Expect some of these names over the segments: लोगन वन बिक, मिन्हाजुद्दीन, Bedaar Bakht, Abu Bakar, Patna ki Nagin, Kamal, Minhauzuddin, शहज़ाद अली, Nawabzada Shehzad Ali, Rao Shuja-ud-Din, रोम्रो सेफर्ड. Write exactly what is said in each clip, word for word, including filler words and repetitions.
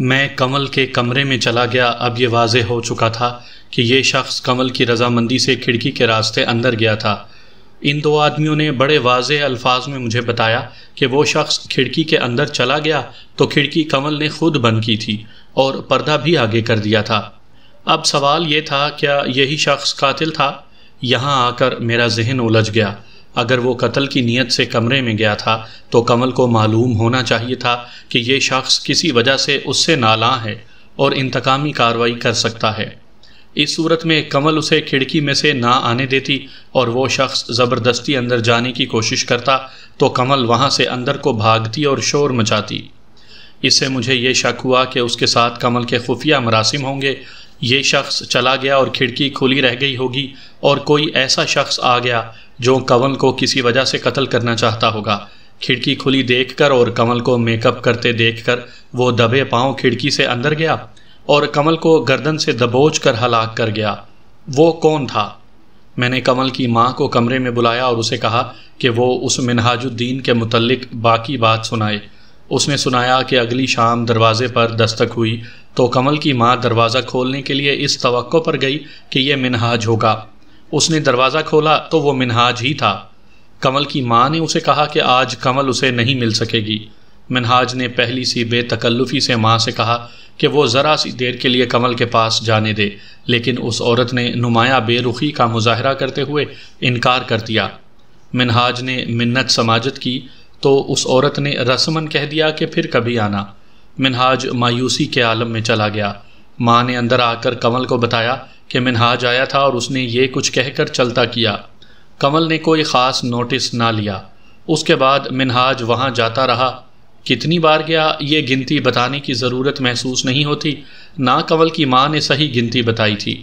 मैं कमल के कमरे में चला गया। अब ये वाज़े हो चुका था कि ये शख्स कमल की रजामंदी से खिड़की के रास्ते अंदर गया था। इन दो आदमियों ने बड़े वाज़े अल्फाज में मुझे बताया कि वो शख्स खिड़की के अंदर चला गया तो खिड़की कमल ने खुद बंद की थी और पर्दा भी आगे कर दिया था। अब सवाल ये था, क्या यही शख्स कातिल था? यहाँ आकर मेरा जहन उलझ गया। अगर वो कत्ल की नीयत से कमरे में गया था तो कमल को मालूम होना चाहिए था कि ये शख्स किसी वजह से उससे नाला है और इंतकामी कार्रवाई कर सकता है। इस सूरत में कमल उसे खिड़की में से ना आने देती और वो शख्स ज़बरदस्ती अंदर जाने की कोशिश करता तो कमल वहाँ से अंदर को भागती और शोर मचाती। इससे मुझे ये शक हुआ कि उसके साथ कमल के खुफिया मरासिम होंगे। ये शख्स चला गया और खिड़की खुली रह गई होगी और कोई ऐसा शख्स आ गया जो कमल को किसी वजह से कत्ल करना चाहता होगा। खिड़की खुली देखकर और कमल को मेकअप करते देखकर वो दबे पांव खिड़की से अंदर गया और कमल को गर्दन से दबोच कर हलाक कर गया। वो कौन था? मैंने कमल की माँ को कमरे में बुलाया और उसे कहा कि वो उस मिन्हाजुद्दीन के मुतल्लिक बाकी बात सुनाए। उसने सुनाया कि अगली शाम दरवाज़े पर दस्तक हुई तो कमल की माँ दरवाज़ा खोलने के लिए इस तवक्को पर गई कि यह मिन्हाज होगा। उसने दरवाज़ा खोला तो वो मिन्हाज ही था। कमल की माँ ने उसे कहा कि आज कमल उसे नहीं मिल सकेगी। मिन्हाज ने पहली सी बेतकल्लुफ़ी से माँ से कहा कि वो ज़रा सी देर के लिए कमल के पास जाने दे, लेकिन उस औरत ने नुमाया बेरुखी का मुजाहरा करते हुए इनकार कर दिया। मिन्हाज ने मिन्नत समाजत की तो उस औरत ने रस्मन कह दिया कि फिर कभी आना। मिन्हाज मायूसी के आलम में चला गया। माँ ने अंदर आकर कमल को बताया कि मिन्हाज आया था और उसने ये कुछ कहकर चलता किया। कमल ने कोई ख़ास नोटिस ना लिया। उसके बाद मिन्हाज वहाँ जाता रहा। कितनी बार गया ये गिनती बताने की ज़रूरत महसूस नहीं होती। ना कमल की माँ ने सही गिनती बताई थी।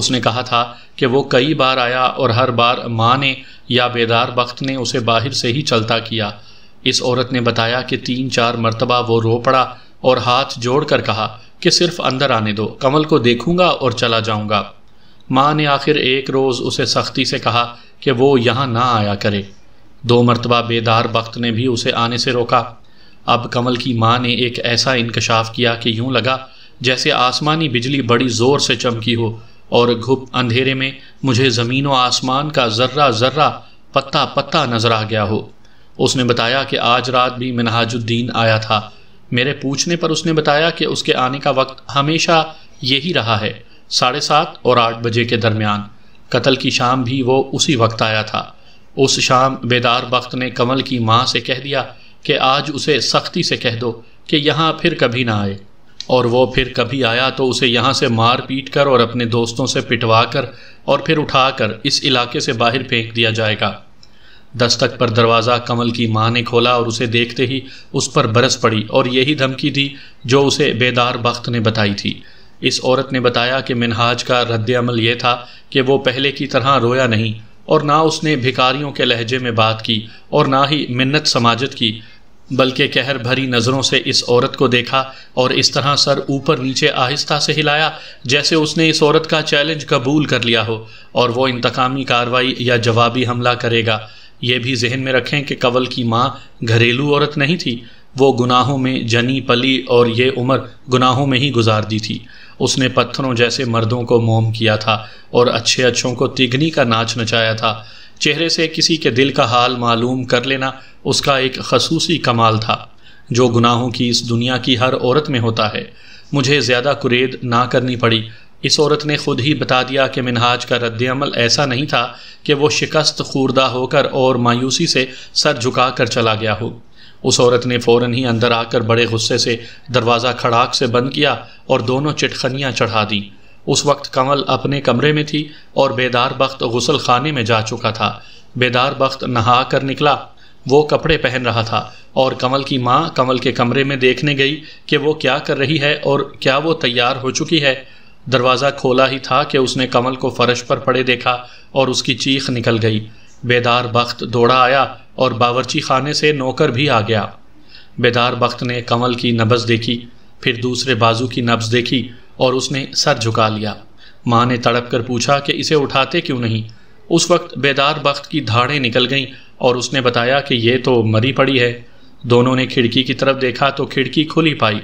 उसने कहा था कि वो कई बार आया और हर बार माँ ने या बेदार बख्त ने उसे बाहर से ही चलता किया। इस औरत ने बताया कि तीन चार मरतबा वो रो पड़ा और हाथ जोड़कर कहा कि सिर्फ अंदर आने दो, कमल को देखूंगा और चला जाऊंगा। माँ ने आखिर एक रोज़ उसे सख्ती से कहा कि वो यहाँ ना आया करे। दो मरतबा बेदार बख्त ने भी उसे आने से रोका। अब कमल की माँ ने एक ऐसा इंकशाफ किया कि यूँ लगा जैसे आसमानी बिजली बड़ी ज़ोर से चमकी हो और घुप अंधेरे में मुझे ज़मीन व आसमान का जर्रा जर्रा पत्ता पत्ता नजर आ गया हो। उसने बताया कि आज रात भी मिन्हाजुद्दीन आया था। मेरे पूछने पर उसने बताया कि उसके आने का वक्त हमेशा यही रहा है, साढ़े सात और आठ बजे के दरमियान। कत्ल की शाम भी वो उसी वक्त आया था। उस शाम बेदार बख्त ने कमल की माँ से कह दिया कि आज उसे सख्ती से कह दो कि यहाँ फिर कभी ना आए, और वो फिर कभी आया तो उसे यहाँ से मार पीट कर और अपने दोस्तों से पिटवा कर और फिर उठा कर इस इलाके से बाहर फेंक दिया जाएगा। दस्तक पर दरवाज़ा कमल की माँ ने खोला और उसे देखते ही उस पर बरस पड़ी और यही धमकी थी जो उसे बेदार बख्त ने बताई थी। इस औरत ने बताया कि मिन्हाज का रद्देअमल ये था कि वो पहले की तरह रोया नहीं और ना उसने भिखारियों के लहजे में बात की और ना ही मिन्नत समाजत की, बल्कि कहर भरी नज़रों से इस औरत को देखा और इस तरह सर ऊपर नीचे आहिस्ता से हिलाया जैसे उसने इस औरत का चैलेंज कबूल कर लिया हो और वो इंतकामी कार्रवाई या जवाबी हमला करेगा। ये भी जहन में रखें कि कमल की माँ घरेलू औरत नहीं थी। वो गुनाहों में जनी पली और ये उम्र गुनाहों में ही गुजार दी थी। उसने पत्थरों जैसे मर्दों को मोम किया था और अच्छे अच्छों को तिगनी का नाच नचाया था। चेहरे से किसी के दिल का हाल मालूम कर लेना उसका एक खसूसी कमाल था जो गुनाहों की इस दुनिया की हर औरत में होता है। मुझे ज़्यादा कुरेद ना करनी पड़ी। इस औरत ने खुद ही बता दिया कि मिन्हाज का रद्देअमल ऐसा नहीं था कि वो शिकस्त खूरदा होकर और मायूसी से सर झुकाकर चला गया हो। उस औरत ने फ़ौरन ही अंदर आकर बड़े गुस्से से दरवाज़ा खड़ाक से बंद किया और दोनों चिटखनियाँ चढ़ा दीं। उस वक्त कमल अपने कमरे में थी और बेदार बख्त गुसल खाने में जा चुका था। बेदार बख्त नहा कर निकला। वो कपड़े पहन रहा था और कमल की माँ कमल के कमरे में देखने गई कि वो क्या कर रही है और क्या वो तैयार हो चुकी है। दरवाज़ा खोला ही था कि उसने कमल को फर्श पर पड़े देखा और उसकी चीख निकल गई। बेदार बख्त दौड़ा आया और बावर्ची खाने से नौकर भी आ गया। बेदार बख्त ने कमल की नब्ज़ देखी, फिर दूसरे बाजू की नब्ज़ देखी और उसने सर झुका लिया। माँ ने तड़प कर पूछा कि इसे उठाते क्यों नहीं। उस वक्त बेदार बख्त की धाड़ें निकल गईं और उसने बताया कि ये तो मरी पड़ी है। दोनों ने खिड़की की तरफ देखा तो खिड़की खुली पाई।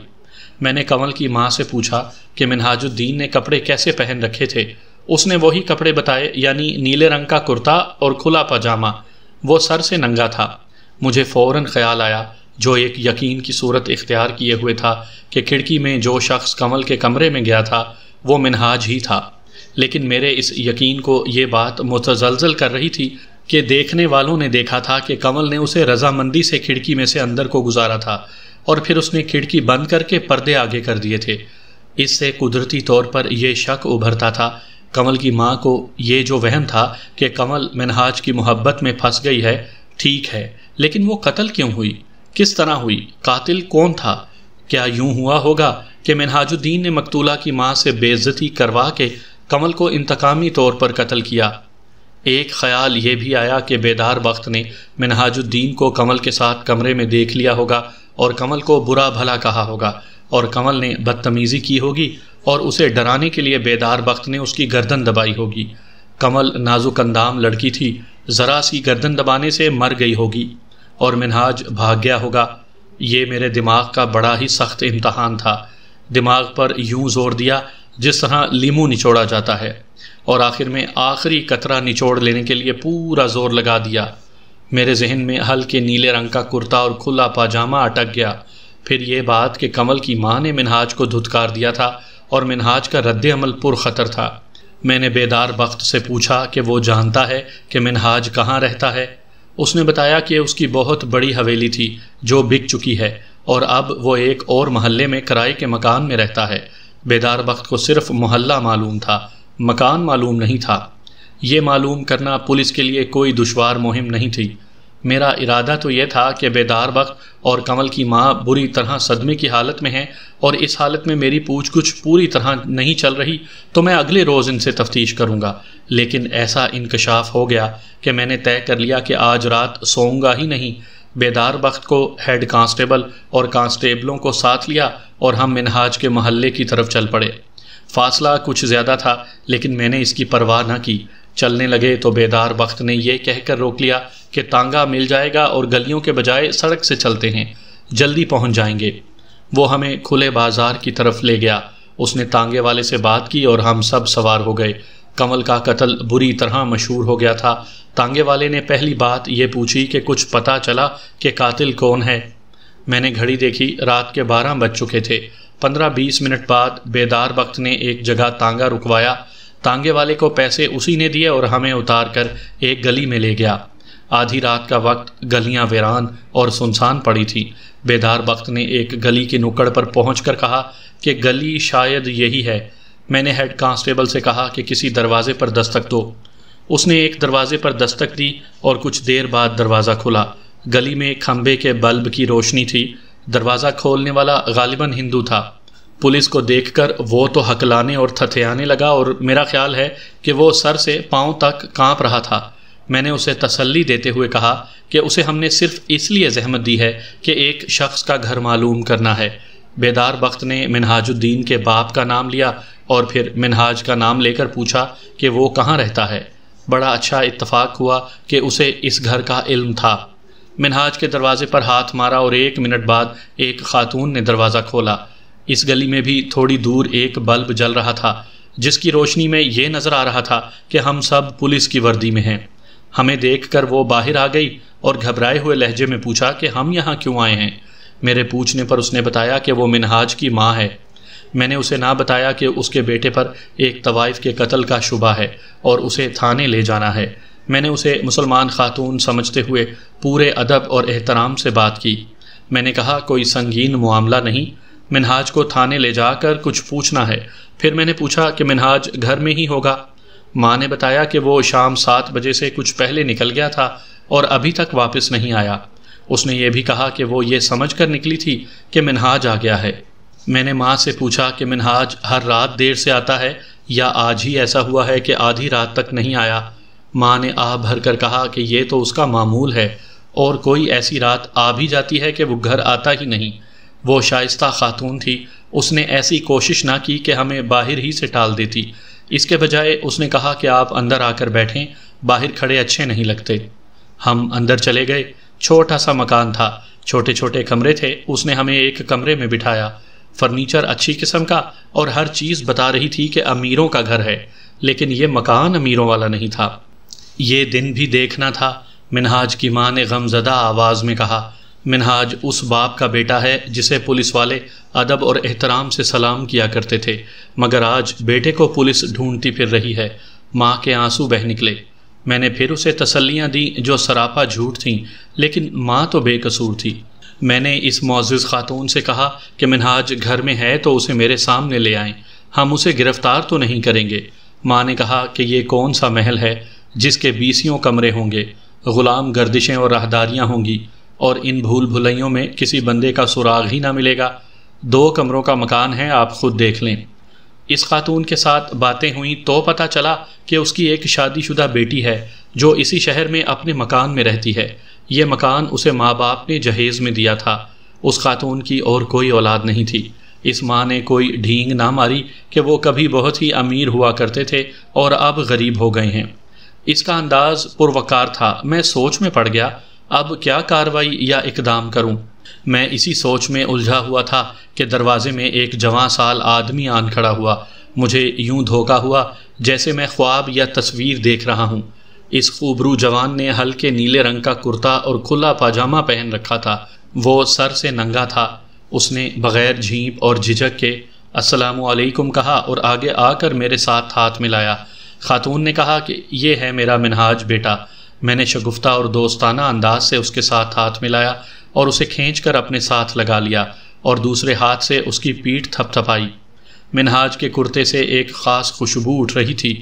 मैंने कमल की माँ से पूछा कि मिन्हाजुद्दीन ने कपड़े कैसे पहन रखे थे। उसने वही कपड़े बताए, यानी नीले रंग का कुर्ता और खुला पजामा। वो सर से नंगा था। मुझे फ़ौरन ख्याल आया, जो एक यकीन की सूरत इख्तियार किए हुए था, कि खिड़की में जो शख्स कमल के कमरे में गया था वो मिन्हाज ही था। लेकिन मेरे इस यकीन को ये बात मुतज़लज़ल कर रही थी कि देखने वालों ने देखा था कि कमल ने उसे रजामंदी से खिड़की में से अंदर को गुजारा था और फिर उसने खिड़की बंद करके पर्दे आगे कर दिए थे। इससे कुदरती तौर पर यह शक उभरता था, कमल की माँ को ये जो वहम था कि कमल मिन्हाज की मोहब्बत में फंस गई है, ठीक है, लेकिन वो कत्ल क्यों हुई, किस तरह हुई, कातिल कौन था? क्या यूं हुआ होगा कि मिन्हाजुद्दीन ने मकतूला की माँ से बेइज्जती करवा के कमल को इंतकामी तौर पर कत्ल किया? एक ख्याल ये भी आया कि बेदार बख्त ने मिन्हाजुद्दीन को कमल के साथ कमरे में देख लिया होगा और कमल को बुरा भला कहा होगा और कमल ने बदतमीज़ी की होगी और उसे डराने के लिए बेदार बख्त ने उसकी गर्दन दबाई होगी। कमल नाजुक अंदाम लड़की थी, ज़रा सी गर्दन दबाने से मर गई होगी और मिन्हाज भाग गया होगा। ये मेरे दिमाग का बड़ा ही सख्त इम्तहान था। दिमाग पर यूं जोर दिया जिस तरह लीमू निचोड़ा जाता है, और आखिर में आखिरी कतरा निचोड़ लेने के लिए पूरा जोर लगा दिया। मेरे जहन में हल्के नीले रंग का कुर्ता और खुला पाजामा अटक गया। फिर ये बात कि कमल की माँ ने मिन्हाज को धुतकार दिया था और मिन्हाज का रद्द अमल पुरखतर था। मैंने बेदार बख्त से पूछा कि वो जानता है कि मिन्हाज कहाँ रहता है। उसने बताया कि उसकी बहुत बड़ी हवेली थी जो बिक चुकी है और अब वो एक और महल्ले में किराए के मकान में रहता है। बेदार बख्त को सिर्फ मोहल्ला मालूम था, मकान मालूम नहीं था। ये मालूम करना पुलिस के लिए कोई दुश्वार मुहिम नहीं थी। मेरा इरादा तो यह था कि बेदार बख्त और कमल की माँ बुरी तरह सदमे की हालत में हैं और इस हालत में मेरी पूछ गुछ पूरी तरह नहीं चल रही, तो मैं अगले रोज़ इनसे तफ्तीश करूँगा। लेकिन ऐसा इंकशाफ हो गया कि मैंने तय कर लिया कि आज रात सोऊंगा ही नहीं। बेदार बख्त को, हेड कांस्टेबल और कांस्टेबलों को साथ लिया और हम मिन्हाज के महल्ले की तरफ चल पड़े। फासला कुछ ज़्यादा था लेकिन मैंने इसकी परवाह न की। चलने लगे तो बेदार बख्त ने यह कहकर रोक लिया कि तांगा मिल जाएगा और गलियों के बजाय सड़क से चलते हैं, जल्दी पहुंच जाएंगे। वो हमें खुले बाजार की तरफ ले गया। उसने तांगे वाले से बात की और हम सब सवार हो गए। कमल का कत्ल बुरी तरह मशहूर हो गया था। तांगे वाले ने पहली बात ये पूछी कि कुछ पता चला कि कातिल कौन है। मैंने घड़ी देखी, रात के बारह बज चुके थे। पंद्रह बीस मिनट बाद बेदार बख्त ने एक जगह तांगा रुकवाया। तांगे वाले को पैसे उसी ने दिए और हमें उतार कर एक गली में ले गया। आधी रात का वक्त, गलियां वीरान और सुनसान पड़ी थी। बेदार बख्त ने एक गली के नुक्कड़ पर पहुंचकर कहा कि गली शायद यही है। मैंने हेड कांस्टेबल से कहा कि किसी दरवाजे पर दस्तक दो। उसने एक दरवाजे पर दस्तक दी और कुछ देर बाद दरवाज़ा खुला। गली में खंबे के बल्ब की रोशनी थी। दरवाज़ा खोलने वाला गालिबन हिंदू था। पुलिस को देखकर वो तो हकलाने और थथयाने लगा और मेरा ख्याल है कि वो सर से पाँव तक कांप रहा था। मैंने उसे तसल्ली देते हुए कहा कि उसे हमने सिर्फ इसलिए जहमत दी है कि एक शख्स का घर मालूम करना है। बेदार बख्त ने मिन्हाजुद्दीन के बाप का नाम लिया और फिर मिन्हाज का नाम लेकर पूछा कि वो कहाँ रहता है। बड़ा अच्छा इत्तफाक हुआ कि उसे इस घर का इल्म था। मिन्हाज के दरवाजे पर हाथ मारा और एक मिनट बाद एक खातून ने दरवाज़ा खोला। इस गली में भी थोड़ी दूर एक बल्ब जल रहा था जिसकी रोशनी में ये नज़र आ रहा था कि हम सब पुलिस की वर्दी में हैं। हमें देखकर वो बाहर आ गई और घबराए हुए लहजे में पूछा कि हम यहाँ क्यों आए हैं। मेरे पूछने पर उसने बताया कि वो मिन्हाज की माँ है। मैंने उसे ना बताया कि उसके बेटे पर एक तवाइफ के कत्ल का शुबा है और उसे थाने ले जाना है। मैंने उसे मुसलमान खातून समझते हुए पूरे अदब और एहतराम से बात की। मैंने कहा कोई संगीन मामला नहीं, मिन्हाज को थाने ले जाकर कुछ पूछना है। फिर मैंने पूछा कि मिन्हाज घर में ही होगा। माँ ने बताया कि वो शाम सात बजे से कुछ पहले निकल गया था और अभी तक वापस नहीं आया। उसने ये भी कहा कि वो ये समझ कर निकली थी कि मिन्हाज आ गया है। मैंने माँ से पूछा कि मिन्हाज हर रात देर से आता है या आज ही ऐसा हुआ है कि आधी रात तक नहीं आया। माँ ने आह भर कर कहा कि ये तो उसका मामूल है और कोई ऐसी रात आ भी जाती है कि वो घर आता ही नहीं। वो शाइस्ता खातून थी, उसने ऐसी कोशिश ना की कि हमें बाहर ही से टाल देती। इसके बजाय उसने कहा कि आप अंदर आकर बैठें, बाहर खड़े अच्छे नहीं लगते। हम अंदर चले गए। छोटा सा मकान था, छोटे छोटे कमरे थे। उसने हमें एक कमरे में बिठाया। फर्नीचर अच्छी किस्म का और हर चीज़ बता रही थी कि अमीरों का घर है, लेकिन ये मकान अमीरों वाला नहीं था। ये दिन भी देखना था, मिन्हाज की माँ ने गमजदा आवाज़ में कहा। मिन्हाज उस बाप का बेटा है जिसे पुलिस वाले अदब और एहतराम से सलाम किया करते थे, मगर आज बेटे को पुलिस ढूंढती फिर रही है। माँ के आंसू बह निकले। मैंने फिर उसे तसल्लियाँ दी जो सरापा झूठ थीं, लेकिन माँ तो बेकसूर थी। मैंने इस मौजूज़ खातून से कहा कि मिन्हाज घर में है तो उसे मेरे सामने ले आएं, हम उसे गिरफ़्तार तो नहीं करेंगे। माँ ने कहा कि ये कौन सा महल है जिसके बीसियों कमरे होंगे, ग़ुलाम गर्दिशें और राहदारियाँ होंगी, और इन भूल भुलैयों में किसी बंदे का सुराग ही ना मिलेगा। दो कमरों का मकान है, आप खुद देख लें। इस खातून के साथ बातें हुई तो पता चला कि उसकी एक शादीशुदा बेटी है जो इसी शहर में अपने मकान में रहती है। ये मकान उसे माँ बाप ने जहेज़ में दिया था। उस खातून की और कोई औलाद नहीं थी। इस माँ ने कोई ढींग ना मारी कि वो कभी बहुत ही अमीर हुआ करते थे और अब गरीब हो गए हैं। इसका अंदाज़ पुरवकार था। मैं सोच में पड़ गया, अब क्या कार्रवाई या इकदाम करूं? मैं इसी सोच में उलझा हुआ था कि दरवाजे में एक जवां साल आदमी आन खड़ा हुआ। मुझे यूं धोखा हुआ जैसे मैं ख्वाब या तस्वीर देख रहा हूं। इस खूबरू जवान ने हल्के नीले रंग का कुर्ता और खुला पाजामा पहन रखा था। वो सर से नंगा था। उसने बग़ैर झींप और झिझक के अस्सलामु अलैकुम कहा और आगे आकर मेरे साथ हाथ मिलाया। खातून ने कहा कि ये है मेरा मिन्हाज बेटा। मैंने शगुफ्ता और दोस्ताना अंदाज से उसके साथ हाथ मिलाया और उसे खींचकर अपने साथ लगा लिया और दूसरे हाथ से उसकी पीठ थपथपाई। मिन्हाज के कुर्ते से एक ख़ास खुशबू उठ रही थी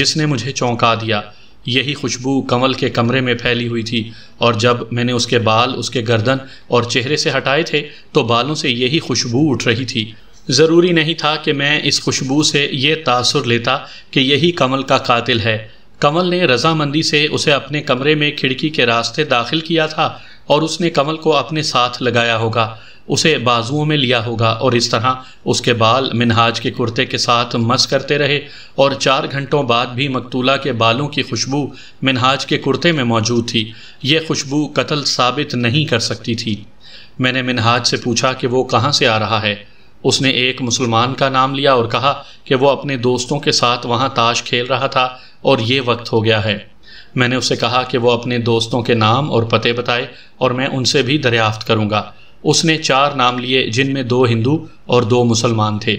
जिसने मुझे चौंका दिया। यही खुशबू कमल के कमरे में फैली हुई थी, और जब मैंने उसके बाल उसके गर्दन और चेहरे से हटाए थे तो बालों से यही खुशबू उठ रही थी। ज़रूरी नहीं था कि मैं इस खुशबू से ये तासुर लेता कि यही कमल का कातिल है। कमल ने रजामंदी से उसे अपने कमरे में खिड़की के रास्ते दाखिल किया था और उसने कमल को अपने साथ लगाया होगा, उसे बाजुओं में लिया होगा, और इस तरह उसके बाल मिन्हाज के कुर्ते के साथ मस करते रहे। और चार घंटों बाद भी मकतूला के बालों की खुशबू मिन्हाज के कुर्ते में मौजूद थी। ये खुशबू कत्ल साबित नहीं कर सकती थी। मैंने मिन्हाज से पूछा कि वो कहाँ से आ रहा है। उसने एक मुसलमान का नाम लिया और कहा कि वो अपने दोस्तों के साथ वहाँ ताश खेल रहा था और ये वक्त हो गया है। मैंने उससे कहा कि वो अपने दोस्तों के नाम और पते बताए और मैं उनसे भी दरियाफ्त करूँगा। उसने चार नाम लिए जिनमें दो हिंदू और दो मुसलमान थे।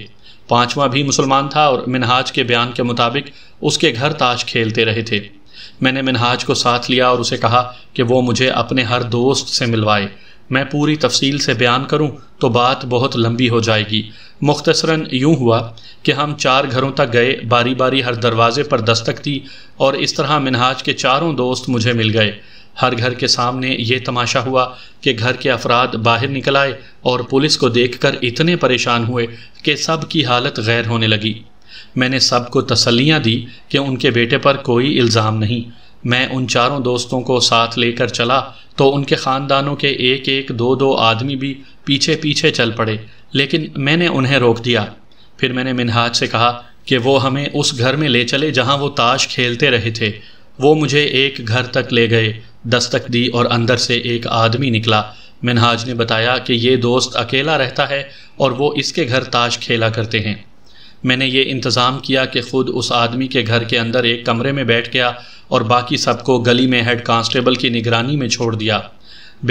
पांचवा भी मुसलमान था और मिन्हाज के बयान के मुताबिक उसके घर ताश खेलते रहे थे। मैंने मिन्हाज को साथ लिया और उसे कहा कि वो मुझे अपने हर दोस्त से मिलवाए। मैं पूरी तफसील से बयान करूं तो बात बहुत लंबी हो जाएगी। मुख्तसरन यूं हुआ कि हम चार घरों तक गए, बारी बारी हर दरवाजे पर दस्तक दी और इस तरह मिन्हाज के चारों दोस्त मुझे मिल गए। हर घर के सामने ये तमाशा हुआ कि घर के अफराद बाहर निकल आए और पुलिस को देखकर इतने परेशान हुए कि सब की हालत गैर होने लगी। मैंने सबको तसल्लियाँ दी कि उनके बेटे पर कोई इल्ज़ाम नहीं। मैं उन चारों दोस्तों को साथ लेकर चला तो उनके ख़ानदानों के एक एक दो दो आदमी भी पीछे पीछे चल पड़े, लेकिन मैंने उन्हें रोक दिया। फिर मैंने मिन्हाज से कहा कि वो हमें उस घर में ले चले जहाँ वो ताश खेलते रहे थे। वो मुझे एक घर तक ले गए, दस्तक दी और अंदर से एक आदमी निकला। मिन्हाज ने बताया कि ये दोस्त अकेला रहता है और वो इसके घर ताश खेला करते हैं। मैंने ये इंतज़ाम किया कि ख़ुद उस आदमी के घर के अंदर एक कमरे में बैठ गया और बाकी सबको गली में हेड कांस्टेबल की निगरानी में छोड़ दिया।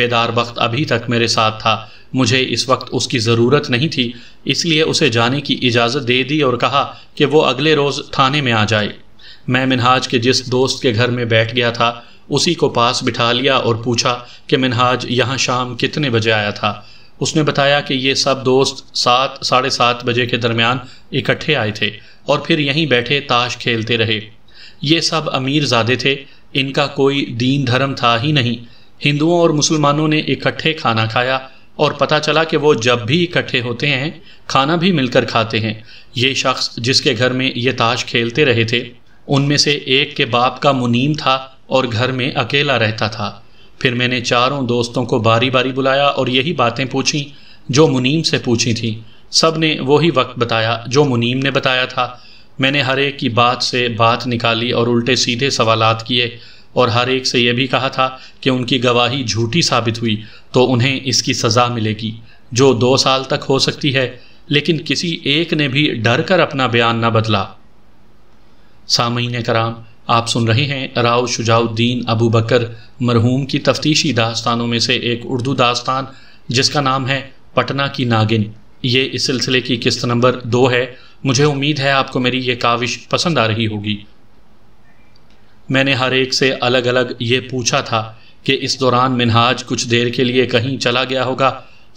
बेदार बख्त अभी तक मेरे साथ था। मुझे इस वक्त उसकी ज़रूरत नहीं थी, इसलिए उसे जाने की इजाज़त दे दी और कहा कि वो अगले रोज़ थाने में आ जाए। मैं मिन्हाज के जिस दोस्त के घर में बैठ गया था उसी को पास बिठा लिया और पूछा कि मिन्हाज यहाँ शाम कितने बजे आया था। उसने बताया कि ये सब दोस्त सात साढ़े सात बजे के दरमियान इकट्ठे आए थे और फिर यहीं बैठे ताश खेलते रहे। ये सब अमीर ज़ादे थे, इनका कोई दीन धर्म था ही नहीं। हिंदुओं और मुसलमानों ने इकट्ठे खाना खाया और पता चला कि वो जब भी इकट्ठे होते हैं खाना भी मिलकर खाते हैं। ये शख्स जिसके घर में ये ताश खेलते रहे थे उनमें से एक के बाप का मुनीम था और घर में अकेला रहता था। फिर मैंने चारों दोस्तों को बारी बारी बुलाया और यही बातें पूछीं जो मुनीम से पूछी थीं। सब ने वही वक्त बताया जो मुनीम ने बताया था। मैंने हर एक की बात से बात निकाली और उल्टे सीधे सवालात किए और हर एक से यह भी कहा था कि उनकी गवाही झूठी साबित हुई तो उन्हें इसकी सज़ा मिलेगी जो दो साल तक हो सकती है। लेकिन किसी एक ने भी डर कर अपना बयान न बदला। सामीन कराम, आप सुन रहे हैं राव शुजाउद्दीन अबू बकर मरहूम की तफ्तीशी दास्तानों में से एक उर्दू दास्तान जिसका नाम है पटना की नागिन। ये इस सिलसिले की किस्त नंबर दो है। मुझे उम्मीद है आपको मेरी ये काविश पसंद आ रही होगी। मैंने हर एक से अलग अलग ये पूछा था कि इस दौरान मिन्हाज कुछ देर के लिए कहीं चला गया होगा।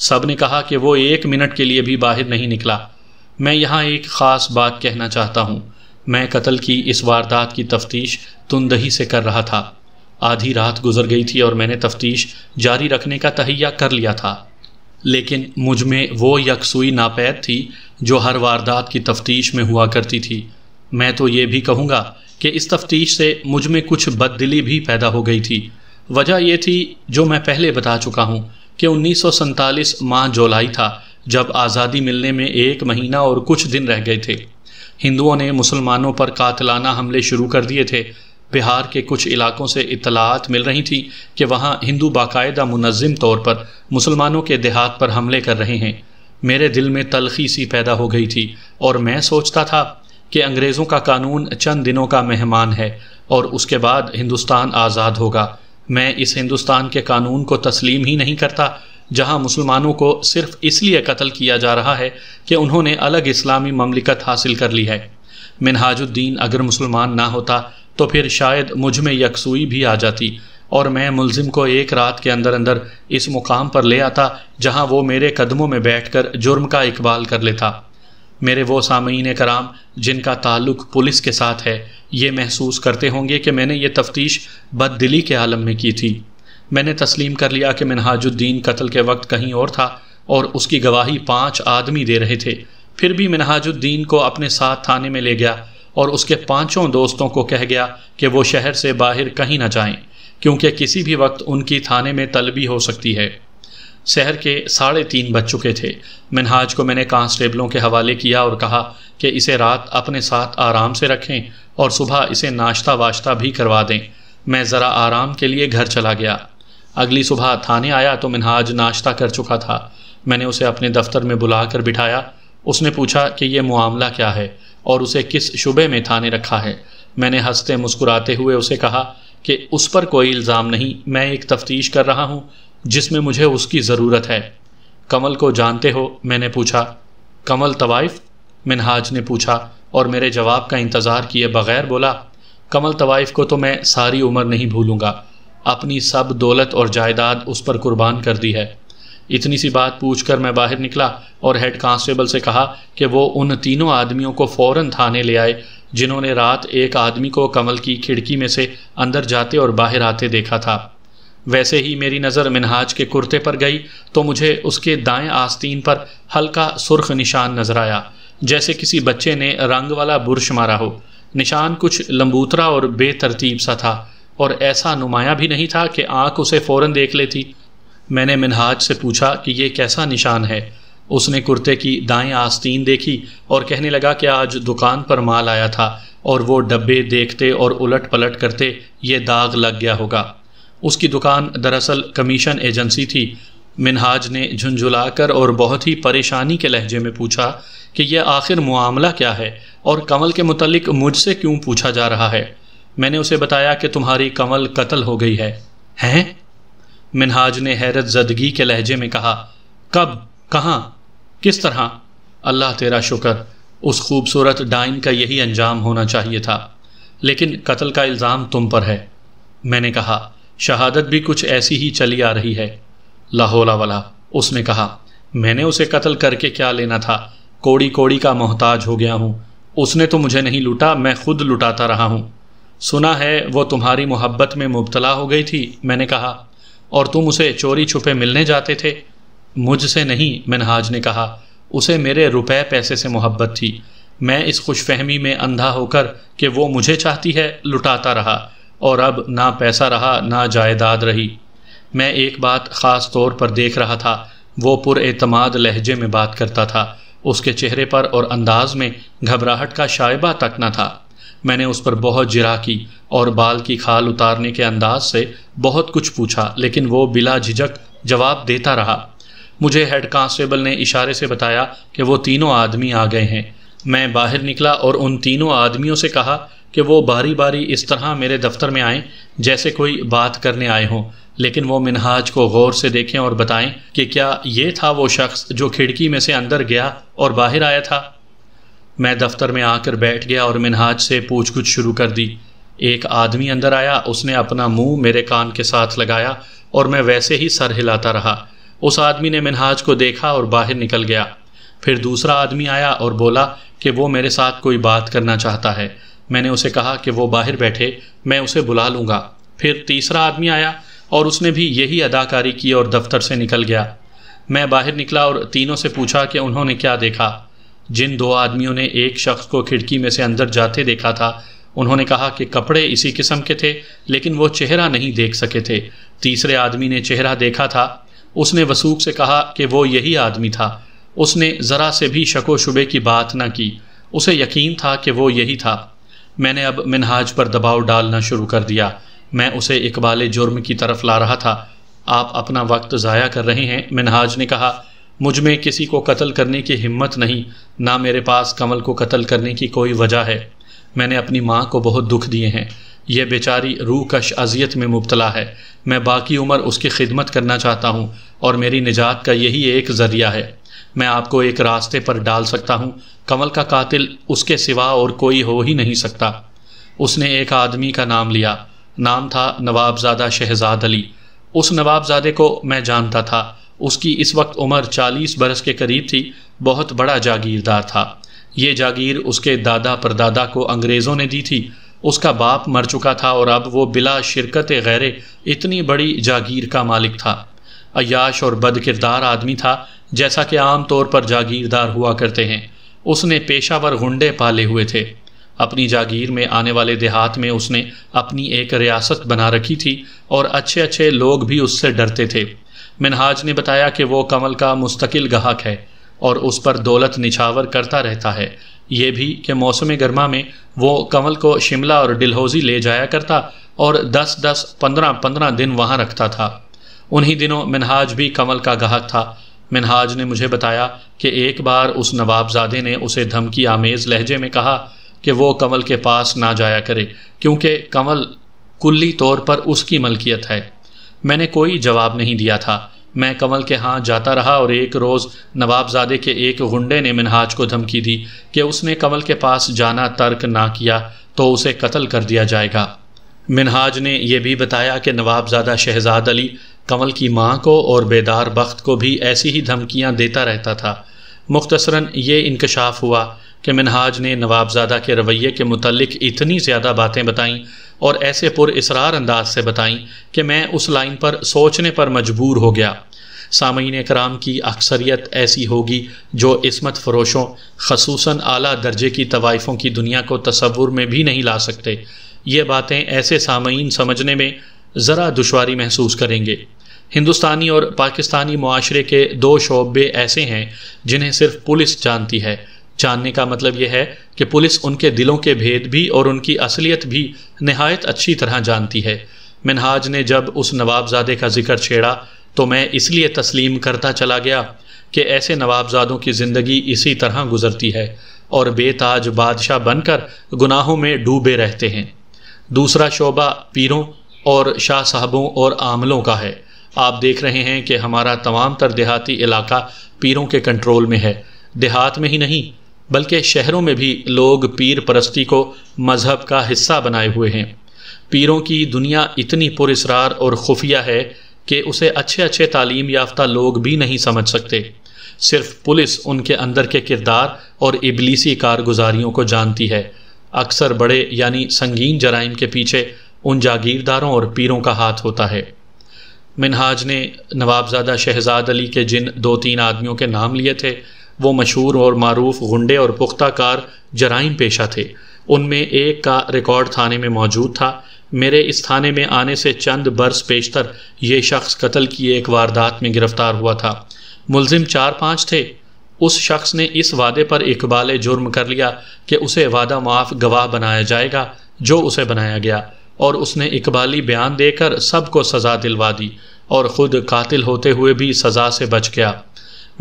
सब ने कहा कि वो एक मिनट के लिए भी बाहर नहीं निकला। मैं यहाँ एक ख़ास बात कहना चाहता हूँ। मैं कत्ल की इस वारदात की तफ्तीश तुंदही से कर रहा था। आधी रात गुजर गई थी और मैंने तफ्तीश जारी रखने का तहैया कर लिया था, लेकिन मुझ में वो यकसुई नापैद थी जो हर वारदात की तफ्तीश में हुआ करती थी। मैं तो ये भी कहूँगा कि इस तफ्तीश से मुझ में कुछ बददिली भी पैदा हो गई थी। वजह यह थी जो मैं पहले बता चुका हूँ कि उन्नीस सौ सैंतालीस माह जुलाई था, जब आज़ादी मिलने में एक महीना और कुछ दिन रह गए थे। हिंदुओं ने मुसलमानों पर कातलाना हमले शुरू कर दिए थे। बिहार के कुछ इलाकों से इत्तलात मिल रही थी कि वहाँ हिंदू बाकायदा मुनज़्ज़म तौर पर मुसलमानों के देहात पर हमले कर रहे हैं। मेरे दिल में तलखी सी पैदा हो गई थी और मैं सोचता था कि अंग्रेज़ों का कानून चंद दिनों का मेहमान है और उसके बाद हिंदुस्तान आज़ाद होगा। मैं इस हिंदुस्तान के कानून को तस्लीम ही नहीं करता जहां मुसलमानों को सिर्फ इसलिए कत्ल किया जा रहा है कि उन्होंने अलग इस्लामी ममलिकत हासिल कर ली है। मिन्हाजुद्दीन अगर मुसलमान ना होता तो फिर शायद मुझ में यकसुई भी आ जाती और मैं मुल्ज़िम को एक रात के अंदर अंदर इस मुकाम पर ले आता जहां वो मेरे कदमों में बैठकर जुर्म का इकबाल कर लेता। मेरे वो सामीन कराम जिनका ताल्लुक़ पुलिस के साथ है, ये महसूस करते होंगे कि मैंने ये तफ्तीश बददिली के आलम में की थी। मैंने तस्लीम कर लिया कि मिन्हाजुद्दीन कत्ल के वक्त कहीं और था और उसकी गवाही पाँच आदमी दे रहे थे। फिर भी मिन्हाजुद्दीन को अपने साथ थाने में ले गया और उसके पाँचों दोस्तों को कह गया कि वो शहर से बाहर कहीं ना जाएं, क्योंकि किसी भी वक्त उनकी थाने में तलबी हो सकती है। शहर के साढ़े तीन बज चुके थे। मिन्हाज को मैंने कांस्टेबलों के हवाले किया और कहा कि इसे रात अपने साथ आराम से रखें और सुबह इसे नाश्ता वाश्ता भी करवा दें। मैं ज़रा आराम के लिए घर चला गया। अगली सुबह थाने आया तो मिन्हाज नाश्ता कर चुका था। मैंने उसे अपने दफ्तर में बुला कर बिठाया। उसने पूछा कि यह मामला क्या है और उसे किस शुबे में थाने रखा है। मैंने हंसते मुस्कुराते हुए उसे कहा कि उस पर कोई इल्ज़ाम नहीं, मैं एक तफ्तीश कर रहा हूँ जिसमें मुझे उसकी ज़रूरत है। कमल को जानते हो? मैंने पूछा। कमल तवाइफ? मिन्हाज ने पूछा और मेरे जवाब का इंतज़ार किए बगैर बोला, कमल तवाइफ को तो मैं सारी उम्र नहीं भूलूँगा। अपनी सब दौलत और जायदाद उस पर कुर्बान कर दी है। इतनी सी बात पूछकर मैं बाहर निकला और हेड कांस्टेबल से कहा कि वो उन तीनों आदमियों को फ़ौरन थाने ले आए जिन्होंने रात एक आदमी को कमल की खिड़की में से अंदर जाते और बाहर आते देखा था। वैसे ही मेरी नज़र मिन्हाज के कुर्ते पर गई तो मुझे उसके दाएं आस्तीन पर हल्का सुर्ख निशान नज़र आया, जैसे किसी बच्चे ने रंग वाला बुरश मारा हो। निशान कुछ लंबूतरा और बेतरतीब सा था और ऐसा नुमाया भी नहीं था कि आँख उसे फ़ौरन देख लेती। मैंने मिन्हाज से पूछा कि ये कैसा निशान है। उसने कुर्ते की दाएं आस्तीन देखी और कहने लगा कि आज दुकान पर माल आया था और वो डब्बे देखते और उलट पलट करते ये दाग लग गया होगा। उसकी दुकान दरअसल कमीशन एजेंसी थी। मिन्हाज ने झुंझुलाकर और बहुत ही परेशानी के लहजे में पूछा कि यह आखिर मामला क्या है और कमल के मुतालिक मुझसे क्यों पूछा जा रहा है। मैंने उसे बताया कि तुम्हारी कमल कत्ल हो गई है। हैं? मिन्हाज ने हैरत ज़दगी के लहजे में कहा। कब? कहाँ? किस तरह? अल्लाह तेरा शुक्र, उस खूबसूरत डाइन का यही अंजाम होना चाहिए था, लेकिन कत्ल का इल्ज़ाम तुम पर है। मैंने कहा, शहादत भी कुछ ऐसी ही चली आ रही है। ला हौला वला, उसने कहा। मैंने उसे कत्ल करके क्या लेना था, कोड़ी कोड़ी का मोहताज हो गया हूँ। उसने तो मुझे नहीं लूटा, मैं खुद लुटाता रहा हूँ। सुना है वो तुम्हारी मोहब्बत में मुबतला हो गई थी, मैंने कहा, और तुम उसे चोरी छुपे मिलने जाते थे। मुझसे नहीं, मिन्हाज ने कहा, उसे मेरे रुपए पैसे से मोहब्बत थी। मैं इस खुशफहमी में अंधा होकर कि वो मुझे चाहती है लुटाता रहा और अब ना पैसा रहा ना जायदाद रही। मैं एक बात ख़ास तौर पर देख रहा था। वो पुरएतमाद लहजे में बात करता था। उसके चेहरे पर और अंदाज में घबराहट का शायबा तक न था। मैंने उस पर बहुत जिरा की और बाल की खाल उतारने के अंदाज से बहुत कुछ पूछा, लेकिन वो बिला झिझक जवाब देता रहा। मुझे हेड कांस्टेबल ने इशारे से बताया कि वो तीनों आदमी आ गए हैं। मैं बाहर निकला और उन तीनों आदमियों से कहा कि वो बारी बारी इस तरह मेरे दफ्तर में आएं जैसे कोई बात करने आए हों, लेकिन वो मिनहाज को गौर से देखें और बताएं कि क्या ये था वो शख्स जो खिड़की में से अंदर गया और बाहर आया था। मैं दफ्तर में आकर बैठ गया और मिनहाज से पूछ-गुछ शुरू कर दी। एक आदमी अंदर आया, उसने अपना मुंह मेरे कान के साथ लगाया और मैं वैसे ही सर हिलाता रहा। उस आदमी ने मिनहाज को देखा और बाहर निकल गया। फिर दूसरा आदमी आया और बोला कि वो मेरे साथ कोई बात करना चाहता है। मैंने उसे कहा कि वो बाहर बैठे, मैं उसे बुला लूँगा। फिर तीसरा आदमी आया और उसने भी यही अदाकारी की और दफ्तर से निकल गया। मैं बाहर निकला और तीनों से पूछा कि उन्होंने क्या देखा। जिन दो आदमियों ने एक शख्स को खिड़की में से अंदर जाते देखा था, उन्होंने कहा कि कपड़े इसी किस्म के थे, लेकिन वो चेहरा नहीं देख सके थे। तीसरे आदमी ने चेहरा देखा था। उसने वसूक से कहा कि वो यही आदमी था। उसने ज़रा से भी शको शुबे की बात न की, उसे यकीन था कि वो यही था। मैंने अब मिनहाज पर दबाव डालना शुरू कर दिया। मैं उसे इकबाल जुर्म की तरफ ला रहा था। आप अपना वक्त ज़ाया कर रहे हैं, मिनहाज ने कहा। मुझ में किसी को कत्ल करने की हिम्मत नहीं, ना मेरे पास कमल को कत्ल करने की कोई वजह है। मैंने अपनी माँ को बहुत दुख दिए हैं। यह बेचारी रूहकश अजियत में मुब्तला है। मैं बाकी उम्र उसकी खिदमत करना चाहता हूँ और मेरी निजात का यही एक ज़रिया है। मैं आपको एक रास्ते पर डाल सकता हूँ। कमल का कातिल उसके सिवा और कोई हो ही नहीं सकता। उसने एक आदमी का नाम लिया। नाम था नवाबज़ादा शहज़ाद अली। उस नवाबज़ादे को मैं जानता था। उसकी इस वक्त उम्र चालीस बरस के करीब थी। बहुत बड़ा जागीरदार था। ये जागीर उसके दादा परदादा को अंग्रेज़ों ने दी थी। उसका बाप मर चुका था और अब वो बिला शिरकत गैरे इतनी बड़ी जागीर का मालिक था। अय्याश और बदकिरदार आदमी था, जैसा कि आम तौर पर जागीरदार हुआ करते हैं। उसने पेशावर गुंडे पाले हुए थे। अपनी जागीर में आने वाले देहात में उसने अपनी एक रियासत बना रखी थी और अच्छे अच्छे लोग भी उससे डरते थे। मिनहाज ने बताया कि वो कमल का मुस्तकिल गाहक है और उस पर दौलत निछावर करता रहता है। ये भी कि मौसम गर्मा में वो कमल को शिमला और डलहौजी ले जाया करता और दस दस पंद्रह पंद्रह दिन वहाँ रखता था। उन्हीं दिनों मिनहाज भी कमल का गाहक था। मिनहाज ने मुझे बताया कि एक बार उस नवाबजादे ने उसे धमकी आमेज़ लहजे में कहा कि वो कमल के पास ना जाया करे, क्योंकि कमल कुल्ली तौर पर उसकी मलकियत है। मैंने कोई जवाब नहीं दिया था। मैं कमल के हाँ जाता रहा और एक रोज़ नवाबजादे के एक गुंडे ने मिनहाज को धमकी दी कि उसने कमल के पास जाना तर्क ना किया तो उसे कत्ल कर दिया जाएगा। मिनहाज ने यह भी बताया कि नवाबज़ादा शहज़ाद अली कमल की माँ को और बेदार बख्त को भी ऐसी ही धमकियाँ देता रहता था। मुख्तसरन ये इंकशाफ हुआ कि मिनहाज ने नवाबज़ादा के रवैये के मुतल्लिक इतनी ज़्यादा बातें बताईं और ऐसे पुरइसरार अंदाज से बताईं कि मैं उस लाइन पर सोचने पर मजबूर हो गया। सामीन कराम की अक्सरियत ऐसी होगी जो इस्मत फरोशों, खसूसन आला दर्जे की तवाइफों की दुनिया को तसव्वुर में भी नहीं ला सकते। ये बातें ऐसे सामीन समझने में ज़रा दुश्वारी महसूस करेंगे। हिंदुस्तानी और पाकिस्तानी मुआशरे के दो शोबे ऐसे हैं जिन्हें सिर्फ पुलिस जानती है। जानने का मतलब यह है कि पुलिस उनके दिलों के भेद भी और उनकी असलियत भी नहायत अच्छी तरह जानती है। मिनहाज ने जब उस नवाबजादे का जिक्र छेड़ा तो मैं इसलिए तस्लीम करता चला गया कि ऐसे नवाबजादों की ज़िंदगी इसी तरह गुजरती है और बेताज बादशाह बनकर गुनाहों में डूबे रहते हैं। दूसरा शोबा पीरों और शाह साहबों और आमलों का है। आप देख रहे हैं कि हमारा तमाम तर देहाती इलाका पीरों के कंट्रोल में है। देहात में ही नहीं बल्कि शहरों में भी लोग पीर परस्ती को मजहब का हिस्सा बनाए हुए हैं। पीरों की दुनिया इतनी पुरअसरार और खुफिया है कि उसे अच्छे अच्छे तालीम याफ्ता लोग भी नहीं समझ सकते। सिर्फ पुलिस उनके अंदर के किरदार और इबलीसी कारगुजारियों को जानती है। अक्सर बड़े यानी संगीन जराइम के पीछे उन जागीरदारों और पीरों का हाथ होता है। मिनहाज ने नवाबज़ादा शहज़ाद अली के जिन दो तीन आदमियों के नाम लिए थे वो मशहूर और मारूफ गुंडे और पुख्ता कार जराइम पेशा थे। उनमें एक का रिकॉर्ड थाने में मौजूद था। मेरे इस थाने में आने से चंद बरस पेशतर ये शख्स कत्ल की एक वारदात में गिरफ़्तार हुआ था। मुलजिम चार पाँच थे। उस शख्स ने इस वादे पर इकबाल जुर्म कर लिया कि उसे वादा माफ़ गवाह बनाया जाएगा, जो उसे बनाया गया और उसने इकबाली बयान देकर सबको सज़ा दिलवा दी। और ख़ुद कातिल होते हुए भी सज़ा से बच गया।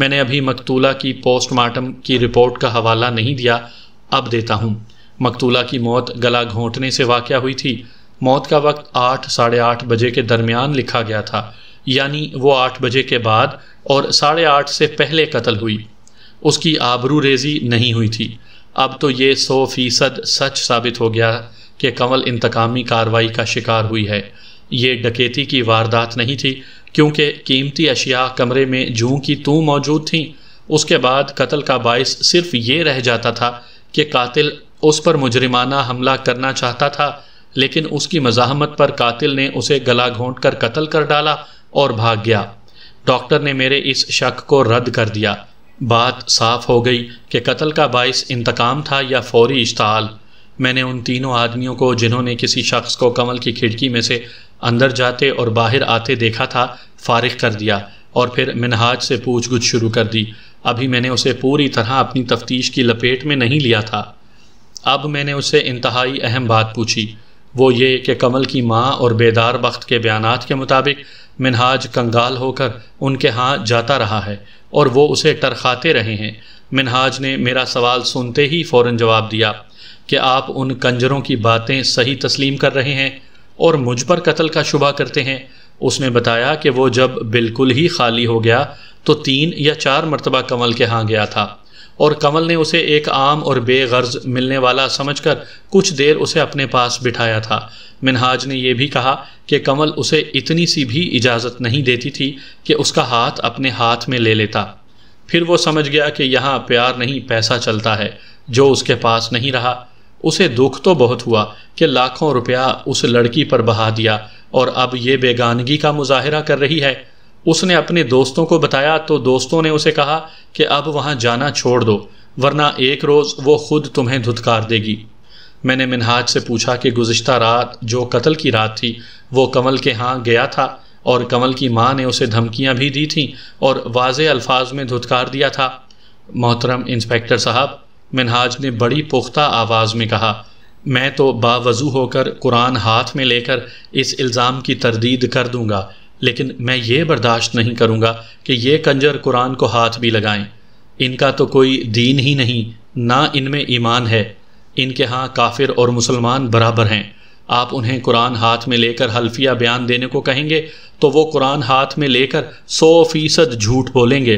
मैंने अभी मकतूला की पोस्टमार्टम की रिपोर्ट का हवाला नहीं दिया, अब देता हूँ। मकतूला की मौत गला घोंटने से वाक़या हुई थी। मौत का वक्त आठ साढ़े आठ बजे के दरमियान लिखा गया था, यानी वो आठ बजे के बाद और साढ़े आठ से पहले कत्ल हुई। उसकी आबरू रेजी नहीं हुई थी। अब तो ये सौ फीसद सच साबित हो गया कि कमल इंतकामी कार्रवाई का शिकार हुई है। ये डकैती की वारदात नहीं थी, क्योंकि कीमती अशिया कमरे में जूं की तू मौजूद थीं। उसके बाद कत्ल का बायस सिर्फ ये रह जाता था कि कातिल उस पर मुजरिमाना हमला करना चाहता था, लेकिन उसकी मज़ाहमत पर कातिल ने उसे गला घोंट कर कत्ल कर डाला और भाग गया। डॉक्टर ने मेरे इस शक को रद्द कर दिया। बात साफ हो गई कि कत्ल का बायस इंतकाम था या फौरी इश्ताल। मैंने उन तीनों आदमियों को, जिन्होंने किसी शख्स को कमल की खिड़की में से अंदर जाते और बाहर आते देखा था, फारिग कर दिया और फिर मिनहाज से पूछ गुछ शुरू कर दी। अभी मैंने उसे पूरी तरह अपनी तफ्तीश की लपेट में नहीं लिया था। अब मैंने उससे इंतहाई अहम बात पूछी, वो ये कि कमल की माँ और बेदार बख्त के बयानात के मुताबिक मिनहाज कंगाल होकर उनके यहाँ जाता रहा है और वो उसे टरखाते रहे हैं। मिनहाज ने मेरा सवाल सुनते ही फ़ौरन जवाब दिया कि आप उन कंजरों की बातें सही तस्लीम कर रहे हैं और मुझ पर कत्ल का शुबा करते हैं। उसने बताया कि वो जब बिल्कुल ही खाली हो गया तो तीन या चार मरतबा कमल के यहाँ गया था और कमल ने उसे एक आम और बेगर्ज मिलने वाला समझकर कुछ देर उसे अपने पास बिठाया था। मिनहाज ने यह भी कहा कि कमल उसे इतनी सी भी इजाज़त नहीं देती थी कि उसका हाथ अपने हाथ में ले लेता। फिर वो समझ गया कि यहाँ प्यार नहीं पैसा चलता है, जो उसके पास नहीं रहा। उसे दुख तो बहुत हुआ कि लाखों रुपया उस लड़की पर बहा दिया और अब ये बेगानगी का मुजाहिरा कर रही है। उसने अपने दोस्तों को बताया तो दोस्तों ने उसे कहा कि अब वहाँ जाना छोड़ दो, वरना एक रोज़ वो खुद तुम्हें धुतकार देगी। मैंने मिनहाज से पूछा कि गुज़िश्ता रात, जो कत्ल की रात थी, वो कमल के यहाँ गया था और कमल की माँ ने उसे धमकियाँ भी दी थीं और वाज़े अल्फाज में धुतकार दिया था। मोहतरम इंस्पेक्टर साहब, मिनहाज ने बड़ी पुख्ता आवाज़ में कहा, मैं तो बावजू होकर कुरान हाथ में लेकर इस इल्ज़ाम की तरदीद कर दूँगा, लेकिन मैं ये बर्दाश्त नहीं करूँगा कि ये कंजर कुरान को हाथ भी लगाएं। इनका तो कोई दीन ही नहीं, ना इनमें ईमान है। इनके यहाँ काफिर और मुसलमान बराबर हैं। आप उन्हें कुरान हाथ में लेकर हल्फिया बयान देने को कहेंगे तो वो कुरान हाथ में लेकर सौ फीसद झूठ बोलेंगे।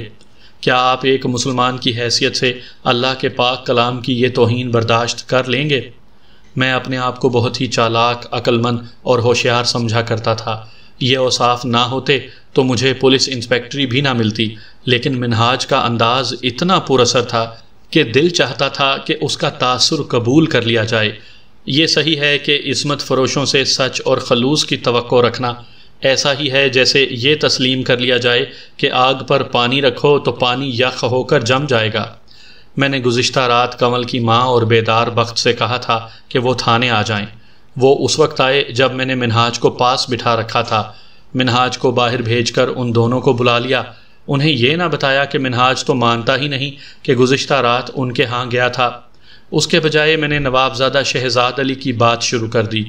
क्या आप एक मुसलमान की हैसियत से अल्लाह के पाक कलाम की ये तौहीन बर्दाश्त कर लेंगे? मैं अपने आप को बहुत ही चालाक, अक्लमंद और होशियार समझा करता था। ये औसाफ ना होते तो मुझे पुलिस इंस्पेक्टरी भी ना मिलती, लेकिन मिनहाज का अंदाज़ इतना पुरअसर था कि दिल चाहता था कि उसका तासुर कबूल कर लिया जाए। ये सही है कि इस्मत फरोशों से सच और खलूस की तवक्को रखना ऐसा ही है जैसे ये तस्लीम कर लिया जाए कि आग पर पानी रखो तो पानी यख होकर जम जाएगा। मैंने गुज़िश्ता रात कमल की माँ और बेदार बख्त से कहा था कि वो थाने आ जाएं। वो उस वक्त आए जब मैंने मिनहाज को पास बिठा रखा था। मिनहाज को बाहर भेजकर उन दोनों को बुला लिया। उन्हें यह ना बताया कि मिनहाज तो मानता ही नहीं कि गुज़िश्ता रात उनके यहाँ गया था। उसके बजाय मैंने नवाबज़ादा शहज़ाद अली की बात शुरू कर दी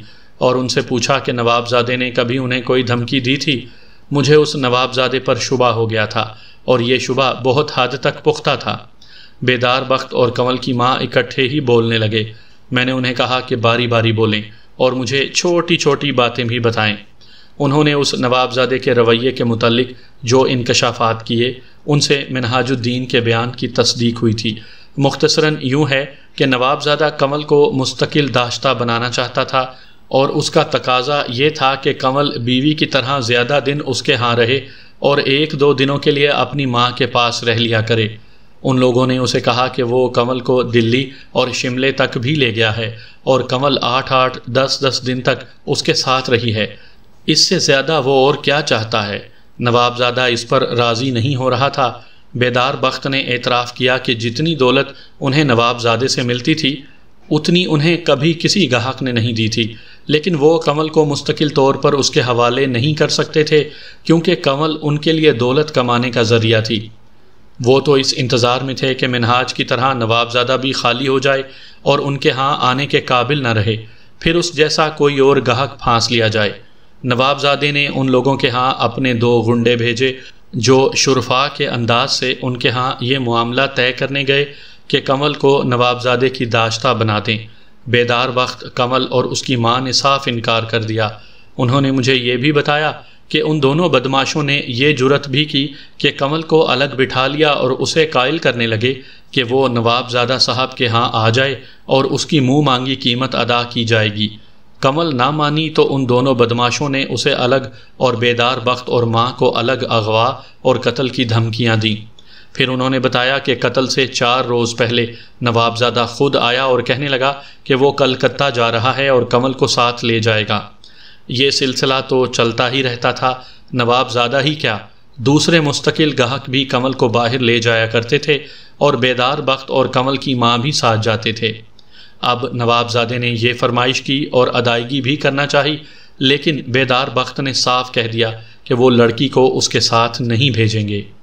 और उनसे पूछा कि नवाबज़ादे ने कभी उन्हें कोई धमकी दी थी। मुझे उस नवाबज़ादे पर शुबा हो गया था और ये शुबा बहुत हद तक पुख्ता था। बेदार बख्त और कमल की माँ इकट्ठे ही बोलने लगे। मैंने उन्हें कहा कि बारी बारी बोलें और मुझे छोटी छोटी बातें भी बताएं। उन्होंने उस नवाबज़ादे के रवैये के मुतालिक जो इंकशाफात किए, उनसे मिनहाजुद्दीन के बयान की तस्दीक हुई थी। मुख्तसरन यूँ है कि नवाबज़ादा कमल को मुस्तकिल दाश्ता बनाना चाहता था और उसका तकाजा ये था कि कमल बीवी की तरह ज़्यादा दिन उसके यहाँ रहे और एक दो दिनों के लिए अपनी माँ के पास रह लिया करे। उन लोगों ने उसे कहा कि वो कमल को दिल्ली और शिमले तक भी ले गया है और कमल आठ आठ दस दस दिन तक उसके साथ रही है। इससे ज़्यादा वो और क्या चाहता है? नवाबज़ादा इस पर राज़ी नहीं हो रहा था। बेदार बख्त ने एतराफ़ किया कि जितनी दौलत उन्हें नवाबज़ादे से मिलती थी, उतनी उन्हें कभी किसी गाहक ने नहीं दी थी, लेकिन वो कमल को मुस्तकिल तौर पर उसके हवाले नहीं कर सकते थे क्योंकि कमल उनके लिए दौलत कमाने का ज़रिया थी। वो तो इस इंतज़ार में थे कि मिनहाज की तरह नवाबज़ादा भी खाली हो जाए और उनके यहाँ आने के काबिल न रहे, फिर उस जैसा कोई और गाहक फांस लिया जाए। नवाबजादे ने उन लोगों के यहाँ अपने दो गुंडे भेजे जो शुरफा के अंदाज से उनके यहाँ ये मामला तय करने गए कि कमल को नवाबजादे की दाश्ता बना दें। बेदार वक्त कमल और उसकी मां ने साफ इनकार कर दिया। उन्होंने मुझे ये भी बताया कि उन दोनों बदमाशों ने ये जुरत भी की कि कमल को अलग बिठा लिया और उसे कायल करने लगे कि वो नवाबजादा साहब के यहाँ आ जाए और उसकी मुँह मांगी कीमत अदा की जाएगी। कमल ना मानी तो उन दोनों बदमाशों ने उसे अलग और बेदार बख्त और माँ को अलग अगवा और कत्ल की धमकियाँ दीं। फिर उन्होंने बताया कि कत्ल से चार रोज़ पहले नवाबजादा खुद आया और कहने लगा कि वो कलकत्ता जा रहा है और कमल को साथ ले जाएगा। ये सिलसिला तो चलता ही रहता था। नवाबजादा ही क्या, दूसरे मुस्तकिल गाहक भी कमल को बाहर ले जाया करते थे और बेदार बख्त और कमल की माँ भी साथ जाते थे। अब नवाबजादे ने यह फरमाइश की और अदायगी भी करना चाहिए, लेकिन बेदार बख्त ने साफ कह दिया कि वो लड़की को उसके साथ नहीं भेजेंगे।